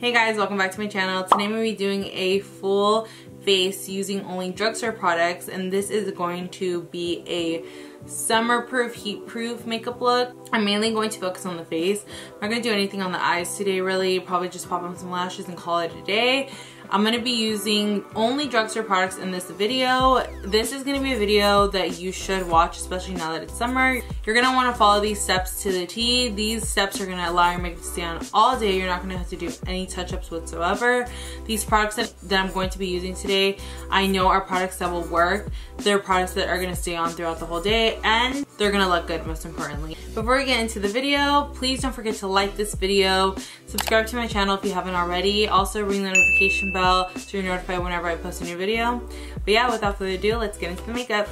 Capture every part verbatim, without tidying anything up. Hey guys, welcome back to my channel. Today I'm going to be doing a full face using only drugstore products, and this is going to be a summer proof, heat proof makeup look. I'm mainly going to focus on the face. I'm not going to do anything on the eyes today really, probably just pop on some lashes and call it a day. I'm going to be using only drugstore products in this video. This is going to be a video that you should watch, especially now that it's summer. You're going to want to follow these steps to the T. These steps are going to allow your makeup to stay on all day. You're not going to have to do any touch-ups whatsoever. These products that, that I'm going to be using today, I know are products that will work. They're products that are going to stay on throughout the whole day, and they're going to look good, most importantly. Before we get into the video, please don't forget to like this video, subscribe to my channel if you haven't already, also ring the notification bell so you're notified whenever I post a new video. But yeah, without further ado, let's get into the makeup.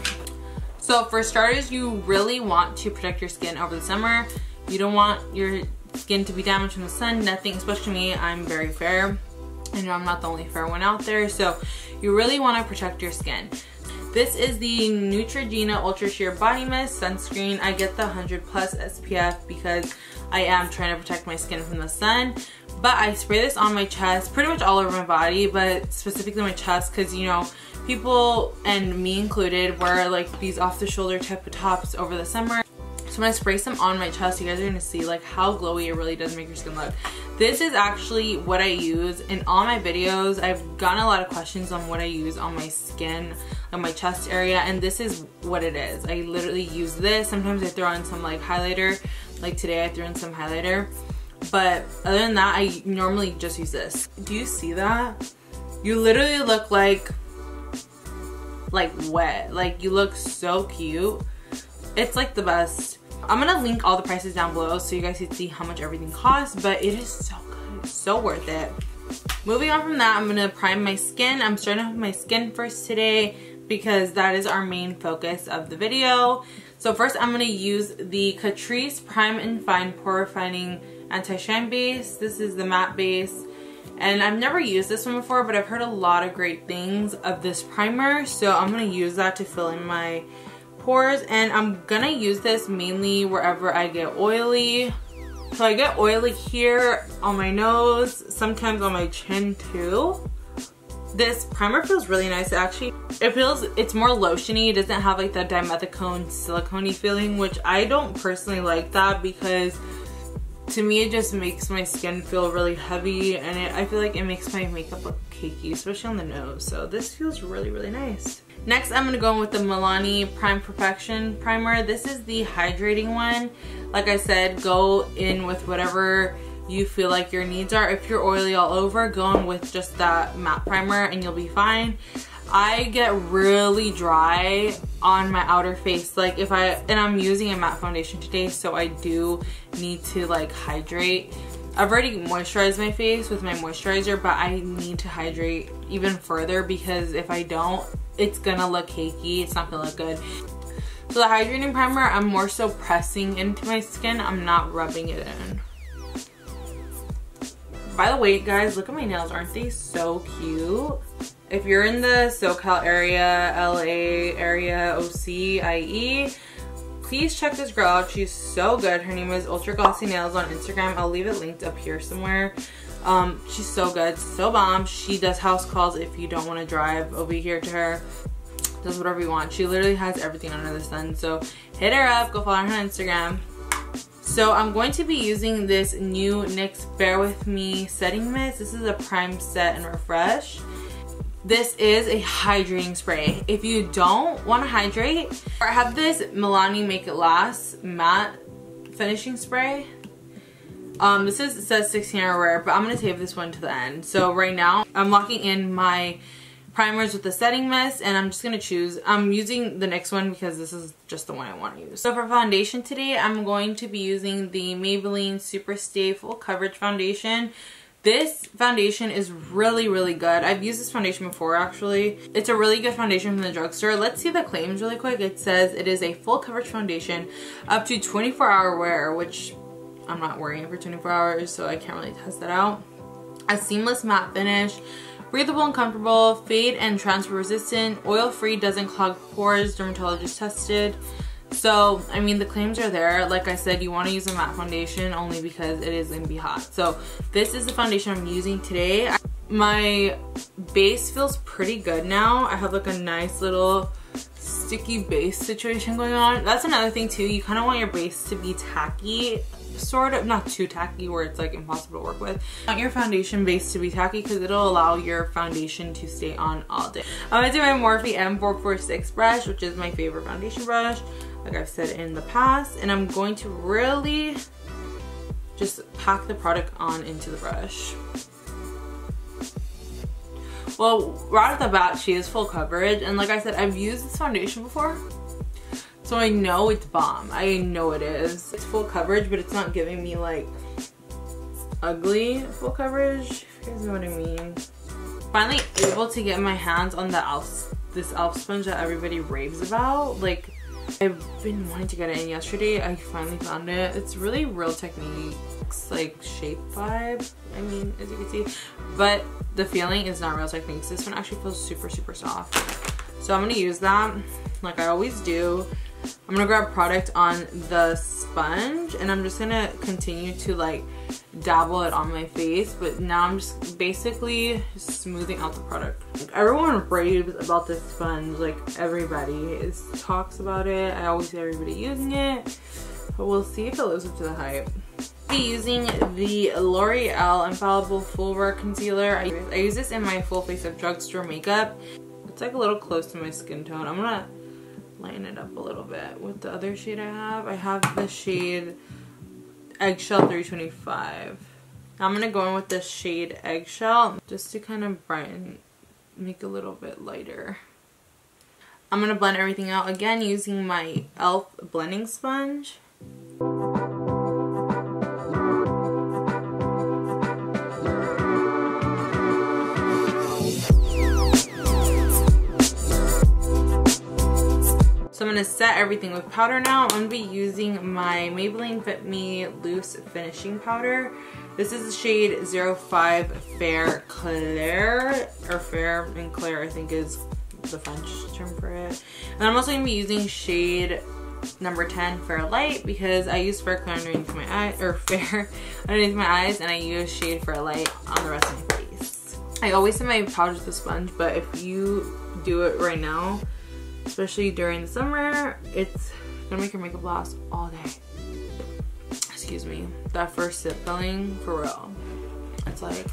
So for starters, you really want to protect your skin over the summer. You don't want your skin to be damaged from the sun, nothing, especially me. I'm very fair. I know I'm not the only fair one out there, so you really want to protect your skin. This is the Neutrogena Ultra Sheer Body Mist Sunscreen. I get the one hundred plus S P F because I am trying to protect my skin from the sun. But I spray this on my chest, pretty much all over my body, but specifically my chest because, you know, people, and me included, wear like these off-the-shoulder type of tops over the summer. So when I spray some on my chest, you guys are going to see like how glowy it really does make your skin look. This is actually what I use in all my videos. I've gotten a lot of questions on what I use on my skin, on my chest area, and this is what it is. I literally use this. Sometimes I throw in some like highlighter. Like today I threw in some highlighter. But other than that, I normally just use this. Do you see that? You literally look like, like wet. Like you look so cute. It's like the best. I'm gonna link all the prices down below so you guys can see how much everything costs, but it is so good, it's so worth it. Moving on from that, I'm gonna prime my skin. I'm starting off with my skin first today because that is our main focus of the video. So first I'm gonna use the Catrice Prime and Fine Pore Refining Anti-Shine Base. This is the matte base, and I've never used this one before, but I've heard a lot of great things of this primer, so I'm gonna use that to fill in my pores. And I'm gonna use this mainly wherever I get oily. So I get oily here, on my nose, sometimes on my chin too. This primer feels really nice actually. It feels, it's more lotiony. It doesn't have like that dimethicone silicone-y feeling, which I don't personally like that because to me it just makes my skin feel really heavy, and it, I feel like it makes my makeup look cakey, especially on the nose. So this feels really, really nice. Next, I'm going to go in with the Milani Prime Perfection Primer. This is the hydrating one. Like I said, go in with whatever you feel like your needs are. If you're oily all over, go in with just that matte primer and you'll be fine. I get really dry on my outer face, like if I, and I'm using a matte foundation today, so I do need to like hydrate. I've already moisturized my face with my moisturizer, but I need to hydrate even further because if I don't, it's gonna look cakey, it's not gonna look good. So the hydrating primer, I'm more so pressing into my skin, I'm not rubbing it in. By the way guys, look at my nails, aren't they so cute? If you're in the SoCal area, L A area, O C, I E, please check this girl out. She's so good. Her name is Ultra Glossy Nails on Instagram. I'll leave it linked up here somewhere. Um, she's so good, so bomb. She does house calls if you don't want to drive over here to her. Does whatever you want. She literally has everything under the sun. So hit her up. Go follow her on Instagram. So I'm going to be using this new N Y X Bear With Me Setting Mist. This is a Prime Set and Refresh. This is a hydrating spray. If you don't want to hydrate, I have this Milani Make It Last Matte Finishing Spray. Um, this is, it says sixteen hour wear, but I'm going to save this one to the end. So right now, I'm locking in my primers with the setting mist, and I'm just going to choose. I'm using the next one because this is just the one I want to use. So for foundation today, I'm going to be using the Maybelline Super Stay Full Coverage Foundation. This foundation is really, really good. I've used this foundation before, actually. It's a really good foundation from the drugstore. Let's see the claims really quick. It says it is a full coverage foundation up to twenty-four hour wear, which I'm not wearing for twenty-four hours, so I can't really test that out. A seamless matte finish, breathable and comfortable, fade and transfer resistant, oil-free, doesn't clog pores, dermatologist tested. So, I mean, the claims are there. Like I said, you want to use a matte foundation only because it is going to be hot. So, this is the foundation I'm using today. My base feels pretty good now. I have like a nice little sticky base situation going on. That's another thing too. You kind of want your base to be tacky. Sort of, not too tacky where it's like impossible to work with. You want your foundation base to be tacky because it'll allow your foundation to stay on all day. I'm gonna do my Morphe M four forty-six brush, which is my favorite foundation brush, like I've said in the past, and I'm going to really just pack the product on into the brush. Well, right off the bat, she is full coverage, and like I said, I've used this foundation before. So I know it's bomb. I know it is. It's full coverage, but it's not giving me like ugly full coverage. If you guys know what I mean. Finally able to get my hands on the E L F this E L F sponge that everybody raves about. Like I've been wanting to get it in yesterday. I finally found it. It's really Real Techniques like Shape Vibe. I mean, as you can see, but the feeling is not Real Techniques. This one actually feels super super soft. So I'm gonna use that like I always do. I'm gonna grab product on the sponge and I'm just gonna continue to like dabble it on my face, but now I'm just basically smoothing out the product. Everyone raves about this sponge, like everybody is, talks about it. I always see everybody using it, but we'll see if it lives up to the hype. I'll be using the L'Oreal Infallible Full Wear Concealer. I use, I use this in my full face of drugstore makeup. It's like a little close to my skin tone. I'm gonna lighten it up a little bit with the other shade I have. I have the shade Eggshell three twenty-five. I'm gonna go in with the shade Eggshell just to kind of brighten, make a little bit lighter. I'm gonna blend everything out again using my E L F blending sponge. So I'm going to set everything with powder now. I'm going to be using my Maybelline Fit Me Loose Finishing Powder. This is the shade zero five Fair Claire, or Fair and Claire I think is the French term for it. And I'm also going to be using shade number ten Fair Light because I use Fair Claire underneath my eye, or Fair underneath my eyes, and I use shade Fair Light on the rest of my face. I always set my powders with a sponge, but if you do it right now, especially during the summer, it's gonna make your makeup last all day. Excuse me. That first sip filling, for real. It's like...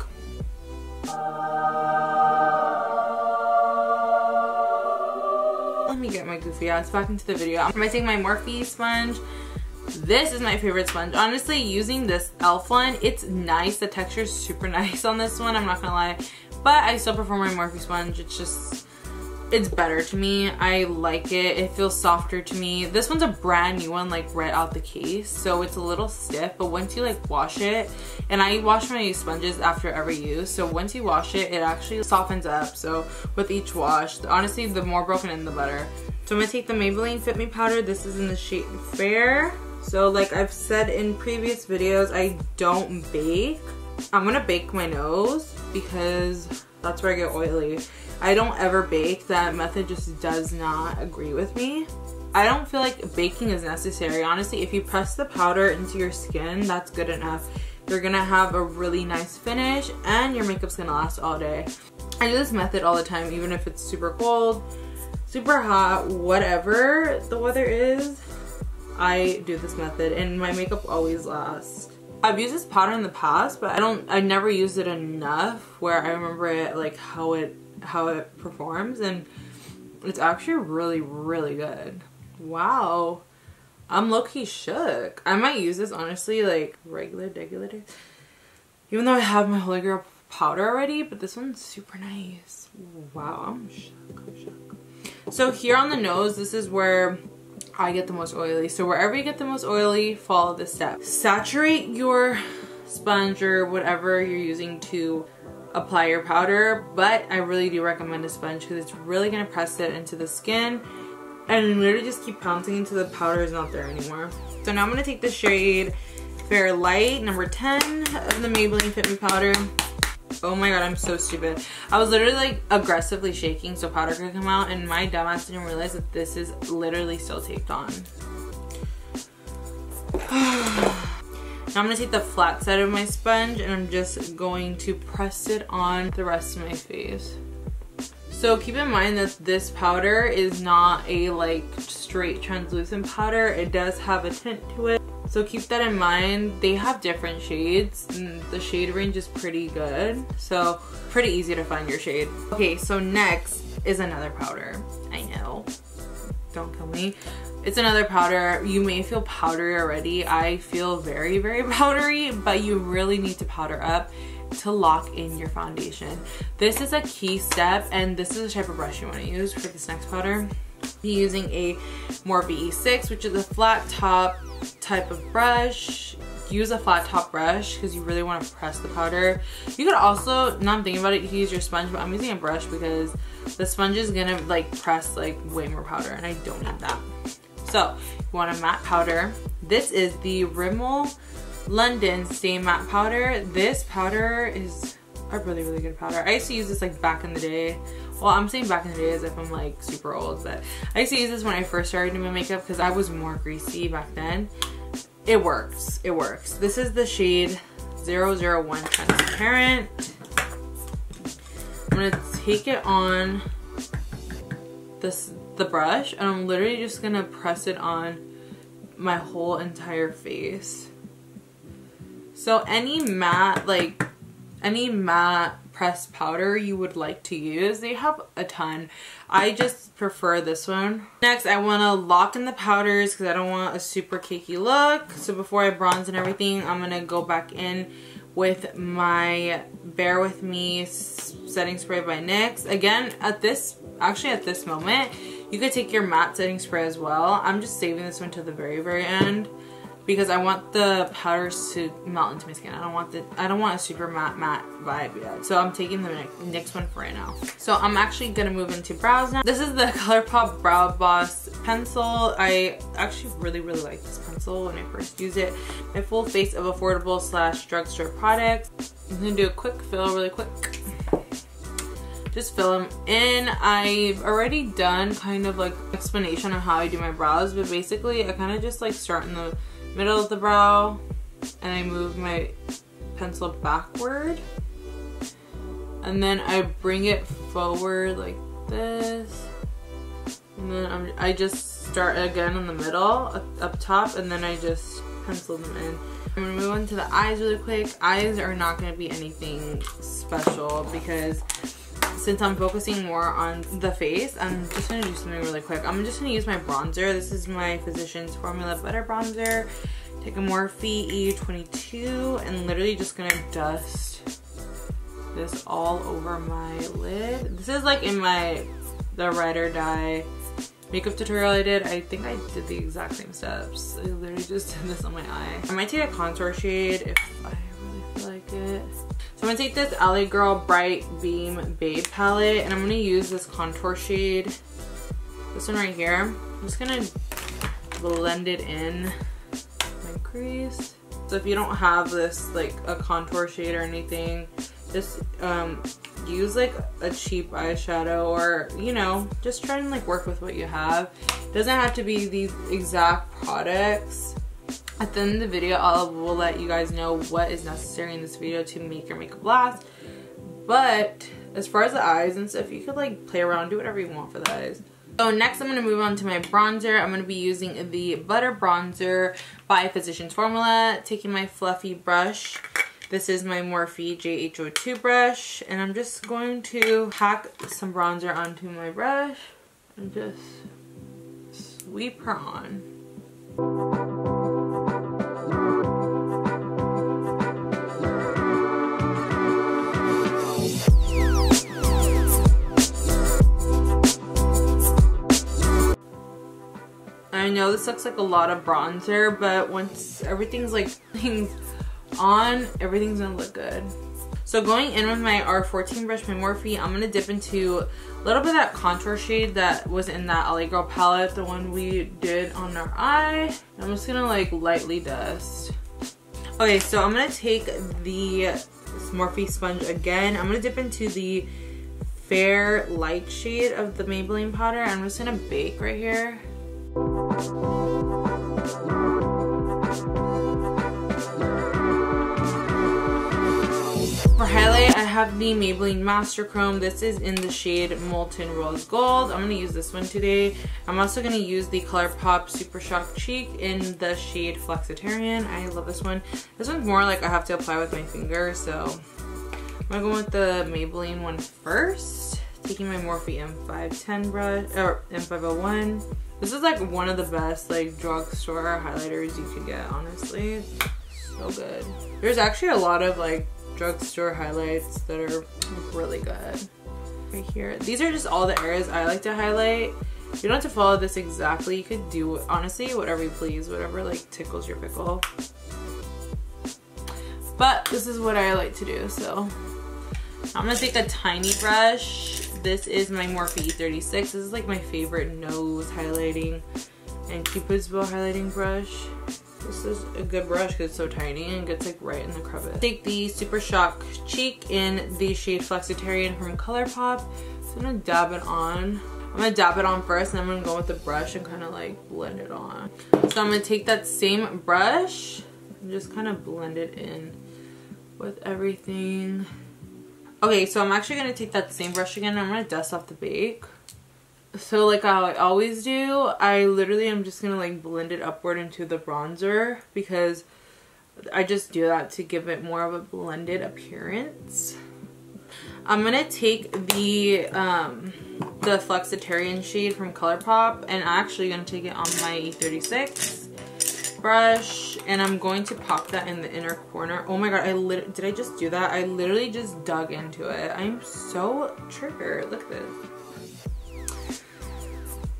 Let me get my goofy ass back into the video. I'm gonna take my Morphe sponge. This is my favorite sponge. Honestly, using this E L F one, it's nice. The texture is super nice on this one, I'm not gonna lie. But I still prefer my Morphe sponge. It's just... it's better to me. I like it. It feels softer to me. This one's a brand new one, like right out the case, so it's a little stiff, but once you like wash it, and I wash my sponges after every use, so once you wash it, it actually softens up. So with each wash, honestly, the more broken in, the better. So I'm gonna take the Maybelline Fit Me powder. This is in the shade Fair. So like I've said in previous videos, I don't bake. I'm gonna bake my nose because that's where I get oily. I don't ever bake. That method just does not agree with me. I don't feel like baking is necessary. Honestly, if you press the powder into your skin, that's good enough. You're gonna have a really nice finish and your makeup's gonna last all day. I do this method all the time, even if it's super cold, super hot, whatever the weather is, I do this method and my makeup always lasts. I've used this powder in the past, but I don't, I never used it enough where I remember it, like how it how it performs, and it's actually really really good. Wow, I'm low-key shook. I might use this honestly like regular regular days, even though I have my Holy Grail powder already, but this one's super nice. Wow, I'm shook, I'm shook. So here on the nose, this is where I get the most oily. So wherever you get the most oily, follow this step. Saturate your sponge or whatever you're using to apply your powder, but I really do recommend a sponge because it's really gonna press it into the skin and literally just keep pouncing until the powder is not there anymore. So now I'm gonna take the shade Fair Light number ten of the Maybelline Fit Me powder. Oh my god, I'm so stupid. I was literally like aggressively shaking so powder could come out, and my dumbass didn't realize that this is literally still taped on. Now I'm gonna take the flat side of my sponge and I'm just going to press it on the rest of my face. So keep in mind that this powder is not a like straight translucent powder. It does have a tint to it. So keep that in mind. They have different shades and the shade range is pretty good. So pretty easy to find your shade. Okay, so next is another powder. I know, don't kill me. It's another powder. You may feel powdery already. I feel very, very powdery, but you really need to powder up to lock in your foundation. This is a key step, and this is the type of brush you want to use for this next powder. I'm using a Morphe E six, which is a flat top type of brush. Use a flat top brush because you really want to press the powder. You could also, now I'm thinking about it, you can use your sponge, but I'm using a brush because the sponge is gonna like press like way more powder, and I don't need that. So you want a matte powder. This is the Rimmel London Stay Matte Powder. This powder is a really, really good powder. I used to use this like back in the day. Well, I'm saying back in the day as if I'm like super old, but I used to use this when I first started doing my makeup because I was more greasy back then. It works. It works. This is the shade zero zero one Transparent. I'm gonna take it on this the brush, and I'm literally just gonna press it on my whole entire face. So any matte, like any matte pressed powder you would like to use, they have a ton. I just prefer this one. Next, I want to lock in the powders because I don't want a super cakey look. So before I bronze and everything, I'm gonna go back in with my Bear With Me setting spray by NYX. Again, at this, actually at this moment, you could take your matte setting spray as well. I'm just saving this one to the very, very end, because I want the powders to melt into my skin. I don't want the, I don't want a super matte matte vibe yet. So I'm taking the next one for right now. So I'm actually gonna move into brows now. This is the ColourPop Brow Boss pencil. I actually really, really like this pencil when I first used it. My full face of affordable slash drugstore products. I'm gonna do a quick fill, really quick. Just fill them in. I've already done kind of like explanation on how I do my brows, but basically I kind of just like start in the middle of the brow, and I move my pencil backward, and then I bring it forward like this, and then I'm, I just start again in the middle, up, up top, and then I just pencil them in. I'm gonna move on to the eyes really quick. Eyes are not gonna be anything special because since I'm focusing more on the face, I'm just gonna do something really quick. I'm just gonna use my bronzer. This is my Physicians Formula Butter Bronzer. Take a Morphe E twenty-two and literally just gonna dust this all over my lid. This is like in my the ride or die makeup tutorial I did. I think I did the exact same steps. I literally just did this on my eye. I might take a contour shade if I really feel like it. So I'm going to take this L A. Girl Bright Beam Babe palette, and I'm going to use this contour shade, this one right here. I'm just going to blend it in my crease. So if you don't have this like a contour shade or anything, just um, use like a cheap eyeshadow, or you know, just try and like work with what you have. It doesn't have to be these exact products. At the end of the video, I will let you guys know what is necessary in this video to make your makeup last. But as far as the eyes and stuff, you could like play around, do whatever you want for the eyes. So next I'm going to move on to my bronzer. I'm going to be using the Butter Bronzer by Physicians Formula. Taking my fluffy brush. This is my Morphe J H O two brush. And I'm just going to pack some bronzer onto my brush and just sweep her on. I know this looks like a lot of bronzer, but once everything's like things on, everything's gonna look good. So going in with my R fourteen brush, my Morphe, I'm gonna dip into a little bit of that contour shade that was in that L A Girl palette, the one we did on our eye. I'm just gonna like lightly dust. Okay, so I'm gonna take the this Morphe sponge again. I'm going to dip into the fair light shade of the Maybelline powder. I'm just going to bake right here. For highlight, I have the Maybelline Master Chrome. This is in the shade Molten Rose Gold. I'm going to use this one today. I'm also going to use the ColourPop Super Shock Cheek in the shade Flexitarian. I love this one. This one's more like I have to apply with my finger, so I'm going to go with the Maybelline one first. Taking my Morphe M five ten brush, or M five oh one. This is like one of the best like drugstore highlighters you could get, honestly. So good. There's actually a lot of like drugstore highlights that are really good. Right here, these are just all the areas I like to highlight. You don't have to follow this exactly. You could do honestly whatever you please, whatever like tickles your pickle, but this is what I like to do. So I'm gonna take a tiny brush. This is my Morphe E thirty-six. This is like my favorite nose highlighting and Cupid's bow highlighting brush. This is a good brush because it's so tiny and gets like right in the crevice. Take the Super Shock Cheek in the shade Flexitarian from ColourPop. So I'm gonna dab it on. I'm gonna dab it on first, and I'm gonna go with the brush and kind of like blend it on. So I'm gonna take that same brush and just kind of blend it in with everything. Okay, so I'm actually gonna take that same brush again, and I'm gonna dust off the bake. So like how I always do, I literally am just gonna like blend it upward into the bronzer, because I just do that to give it more of a blended appearance. I'm gonna take the um, the Flexitarian shade from ColourPop, and I'm actually gonna take it on my E thirty-six brush, and I'm going to pop that in the inner corner. Oh my god, I lit did I just do that? I literally just dug into it. I'm so triggered, look at this.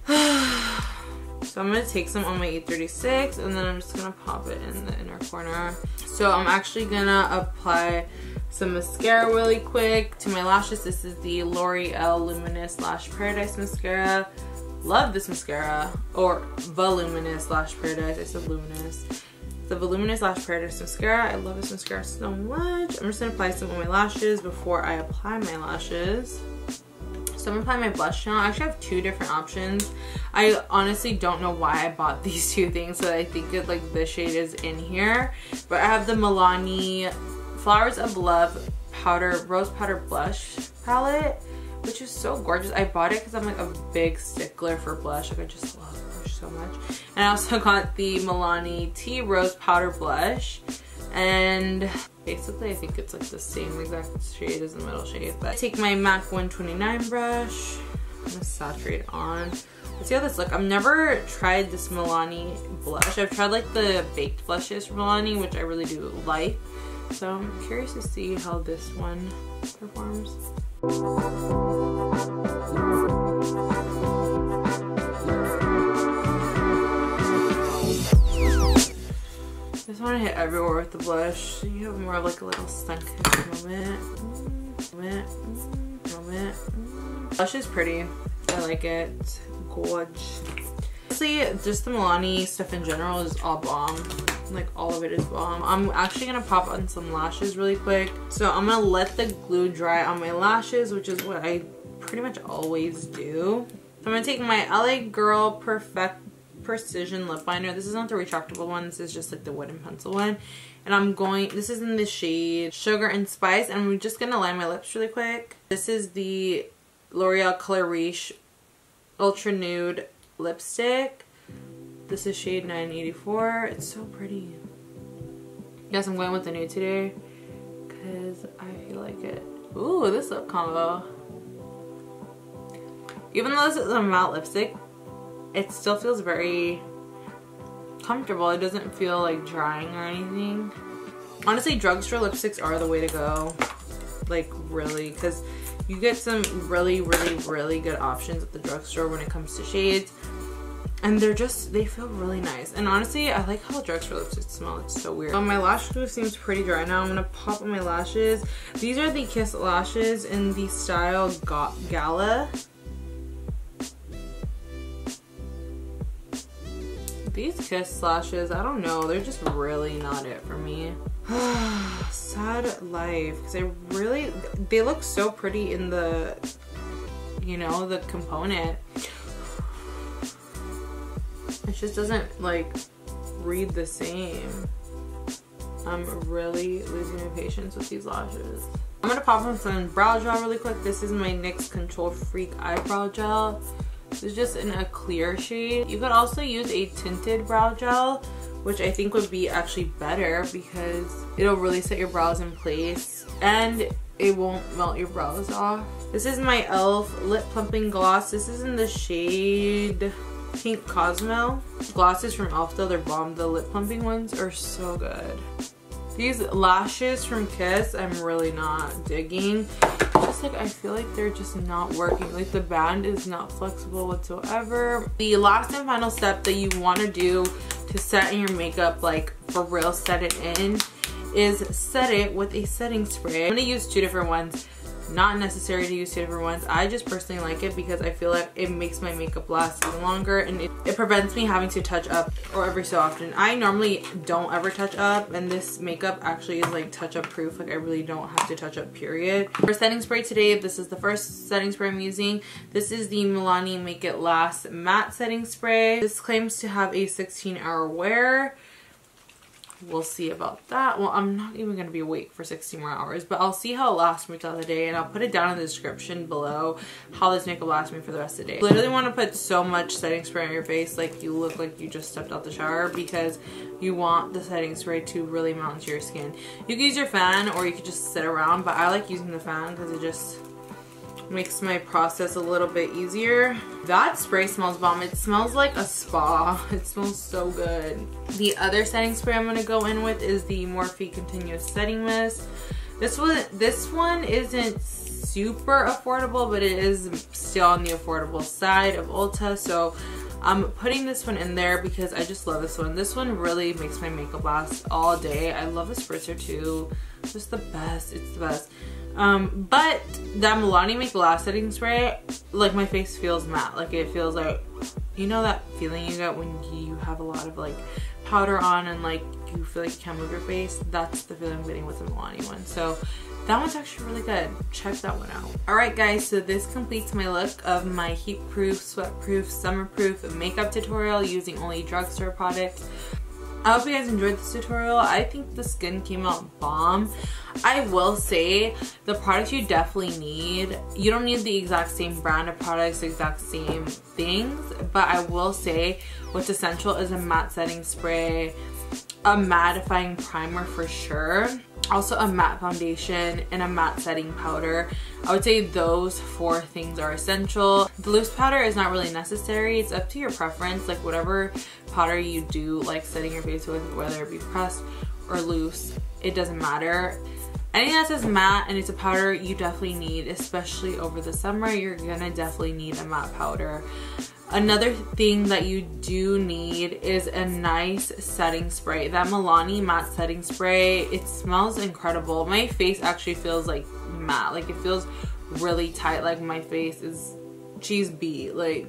So I'm gonna take some on my E thirty-six, and then I'm just gonna pop it in the inner corner. So I'm actually gonna apply some mascara really quick to my lashes. This is the L'Oreal Luminous Lash Paradise mascara. Love this mascara, or Voluminous Lash Paradise. I said luminous. The Voluminous Lash Paradise mascara. I love this mascara so much. I'm just gonna apply some on my lashes before I apply my lashes. So I'm gonna apply my blush now. I actually have two different options. I honestly don't know why I bought these two things, so I think that like this shade is in here. But I have the Milani Flowers of Love powder, rose powder blush palette, which is so gorgeous. I bought it because I'm like a big stickler for blush. Like I just love blush so much. And I also got the Milani Tea Rose Powder Blush. And basically I think it's like the same exact shade as the middle shade, but I take my MAC one twenty-nine brush. I'm gonna saturate it on. Let's see how this looks. I've never tried this Milani blush. I've tried like the baked blushes from Milani, which I really do like, so I'm curious to see how this one performs. I just want to hit everywhere with the blush, so you have more of like a little stunted moment. Mm, moment, mm, moment. Mm. Blush is pretty. I like it. It's gorgeous. Honestly, just the Milani stuff in general is all bomb. Like all of it is bomb. I'm actually gonna pop on some lashes really quick. So I'm gonna let the glue dry on my lashes, which is what I pretty much always do. So I'm gonna take my L A. Girl Perfect Precision lip liner. This is not the retractable one, this is just like the wooden pencil one, and I'm going, this is in the shade Sugar and Spice, and I'm just gonna line my lips really quick. This is the L'Oreal Color Riche Ultra Nude lipstick. This is shade nine eighty-four. It's so pretty. Yes, I'm going with the nude today because I like it. Ooh, this lip combo, even though this is a matte lipstick, it still feels very comfortable. It doesn't feel like drying or anything. Honestly, drugstore lipsticks are the way to go. Like really, because you get some really, really, really good options at the drugstore when it comes to shades. And they're just, they feel really nice. And honestly, I like how drugstore lipsticks smell. It's so weird. So my lash glue seems pretty dry now. I'm gonna pop on my lashes. These are the Kiss Lashes in the style Gala. These Kiss Lashes, I don't know, they're just really not it for me. Sad life, because I really, they look so pretty in the, you know, the component. It just doesn't like read the same. I'm really losing my patience with these lashes. I'm gonna pop on some brow gel really quick. This is my NYX Control Freak Eyebrow Gel. This is just in a clear shade. You could also use a tinted brow gel, which I think would be actually better because it'll really set your brows in place and it won't melt your brows off. This is my E L F Lip Plumping Gloss. This is in the shade Pink Cosmo. Glosses from E L F though, they're bomb. The lip plumping ones are so good. These lashes from Kiss, I'm really not digging. Just like, I feel like they're just not working. Like the band is not flexible whatsoever. The last and final step that you want to do to set in your makeup, like for real set it in, is set it with a setting spray. I'm gonna use two different ones. Not necessary to use two different ones. I just personally like it because I feel like it makes my makeup last longer and it, it prevents me having to touch up or every so often. I normally don't ever touch up, and this makeup actually is like touch up proof. Like I really don't have to touch up, period. For setting spray today, this is the first setting spray I'm using. This is the Milani Make It Last Matte Setting Spray. This claims to have a sixteen hour wear. We'll see about that. Well, I'm not even going to be awake for sixteen more hours, but I'll see how it lasts me throughout the day, and I'll put it down in the description below how this makeup lasts me for the rest of the day. You literally want to put so much setting spray on your face like you look like you just stepped out the shower, because you want the setting spray to really mount to your skin. You can use your fan or you could just sit around, but I like using the fan because it just makes my process a little bit easier. That spray smells bomb. It smells like a spa. It smells so good. The other setting spray I'm going to go in with is the Morphe Continuous Setting Mist. This one, this one isn't super affordable, but it is still on the affordable side of Ulta, so I'm putting this one in there because I just love this one. This one really makes my makeup last all day. I love this spritzer too. It's just the best. It's the best. Um, but that Milani Make It Last setting spray, like my face feels matte. Like it feels like, you know that feeling you get when you have a lot of like powder on and like you feel like you can't move your face? That's the feeling I'm getting with the Milani one. So that one's actually really good. Check that one out. Alright guys, so this completes my look of my heat proof, sweat proof, summer proof makeup tutorial using only drugstore products. I hope you guys enjoyed this tutorial. I think the skin came out bomb. I will say the products you definitely need. You don't need the exact same brand of products, the exact same things, but I will say what's essential is a matte setting spray, a mattifying primer for sure, also a matte foundation, and a matte setting powder. I would say those four things are essential. The loose powder is not really necessary. It's up to your preference, like whatever powder you do like setting your face with, whether it be pressed or loose, it doesn't matter. Anything that says matte and it's a powder, you definitely need, especially over the summer. You're gonna definitely need a matte powder. Another thing that you do need is a nice setting spray. That Milani matte setting spray, it smells incredible. My face actually feels like matte. Like it feels really tight. Like my face is cheese B. Like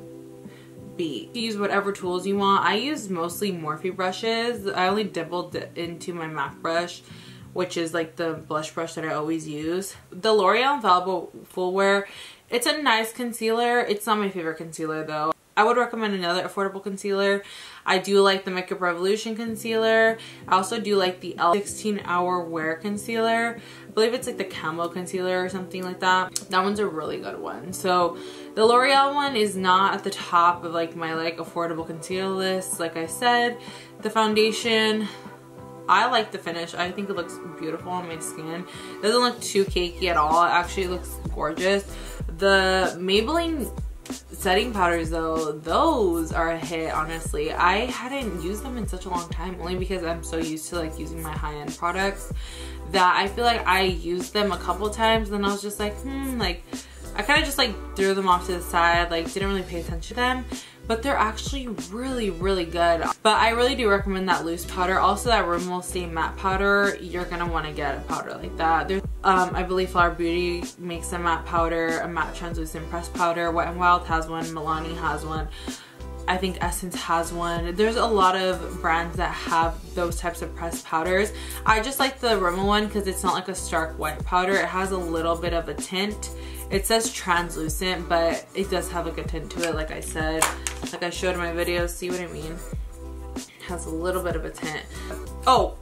B. You use whatever tools you want. I use mostly Morphe brushes. I only dabbled into my MAC brush, which is like the blush brush that I always use. The L'Oreal Infallible Full Wear, it's a nice concealer. It's not my favorite concealer though. I would recommend another affordable concealer. I do like the Makeup Revolution concealer. I also do like the L sixteen hour wear concealer. I believe it's like the camo concealer or something like that. That one's a really good one. So the L'Oreal one is not at the top of like my like affordable concealer list. Like I said, the foundation, I like the finish. I think it looks beautiful on my skin. It doesn't look too cakey at all. It actually looks gorgeous. The Maybelline setting powders though, those are a hit, honestly. I hadn't used them in such a long time, only because I'm so used to like using my high-end products that I feel like I used them a couple times and then I was just like, hmm, like I kind of just like threw them off to the side, like didn't really pay attention to them, but they're actually really, really good. But I really do recommend that loose powder. Also that Rimmel Stay Matte Powder, you're gonna wanna get a powder like that. There's, um, I believe Flower Beauty makes a matte powder, a matte translucent pressed powder, Wet n Wild has one, Milani has one. I think Essence has one. There's a lot of brands that have those types of pressed powders. I just like the Rimmel one because it's not like a stark white powder. It has a little bit of a tint. It says translucent, but it does have like a tint to it, like I said. Like I showed in my video, see what I mean? It has a little bit of a tint. Oh,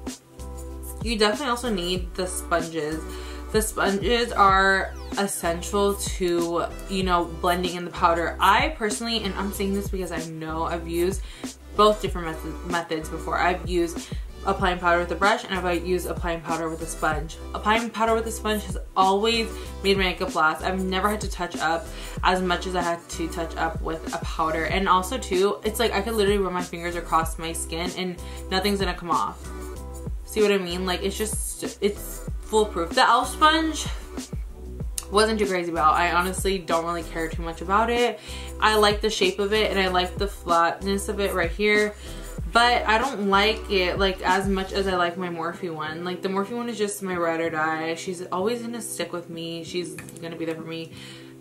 you definitely also need the sponges. The sponges are essential to, you know, blending in the powder. I personally, and I'm saying this because I know I've used both different methods, methods before. I've used applying powder with a brush and I've used applying powder with a sponge. Applying powder with a sponge has always made my makeup last. I've never had to touch up as much as I had to touch up with a powder. And also too, it's like I could literally run my fingers across my skin and nothing's gonna come off. See what I mean? Like it's just, it's foolproof. The E L F sponge wasn't too crazy about. I honestly don't really care too much about it. I like the shape of it and I like the flatness of it right here, but I don't like it like as much as I like my Morphe one. Like the Morphe one is just my ride or die. She's always gonna stick with me. She's gonna be there for me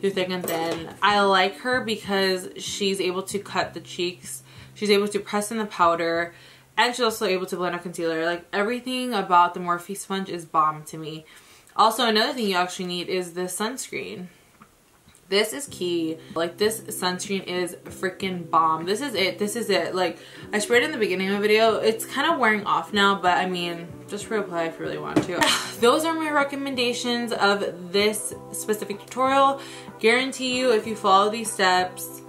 through thick and thin. I like her because she's able to cut the cheeks. She's able to press in the powder. And she's also able to blend out concealer. Like everything about the Morphe sponge is bomb to me. Also, another thing you actually need is the sunscreen. This is key. Like this sunscreen is freaking bomb. This is it. This is it. Like I sprayed in the beginning of the video. It's kind of wearing off now, but I mean, just reapply if you really want to. Those are my recommendations of this specific tutorial. Guarantee you, if you follow these steps,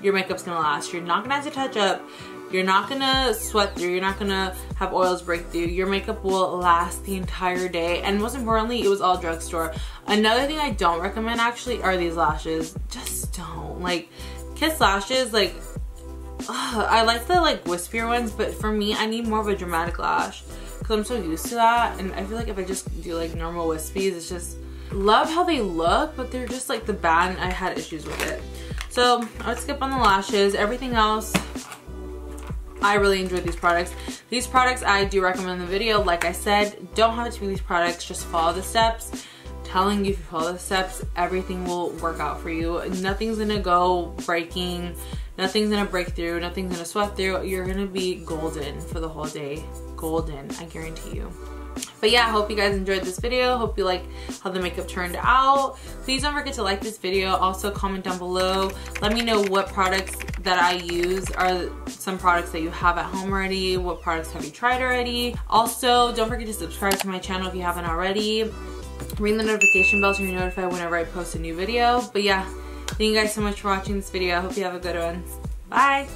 your makeup's gonna last. You're not gonna have to touch up. You're not gonna sweat through, you're not gonna have oils break through. Your makeup will last the entire day. And most importantly, it was all drugstore. Another thing I don't recommend actually are these lashes. Just don't. Like, Kiss Lashes, like, ugh, I like the like wispier ones, but for me, I need more of a dramatic lash. Cause I'm so used to that. And I feel like if I just do like normal wispies, it's just, love how they look, but they're just like the bad, and I had issues with it. So I would skip on the lashes, everything else, I really enjoyed these products. These products I do recommend in the video. Like I said, don't have to be these products, just follow the steps. I'm telling you, if you follow the steps, everything will work out for you. Nothing's gonna go breaking, nothing's gonna break through, nothing's gonna sweat through. You're gonna be golden for the whole day. Golden, I guarantee you. But yeah, I hope you guys enjoyed this video. Hope you like how the makeup turned out. Please don't forget to like this video. Also comment down below. Let me know what products that I use are some products that you have at home already. What products have you tried already? Also, don't forget to subscribe to my channel if you haven't already. Ring the notification bell so you're notified whenever I post a new video. But yeah, thank you guys so much for watching this video. I hope you have a good one. Bye.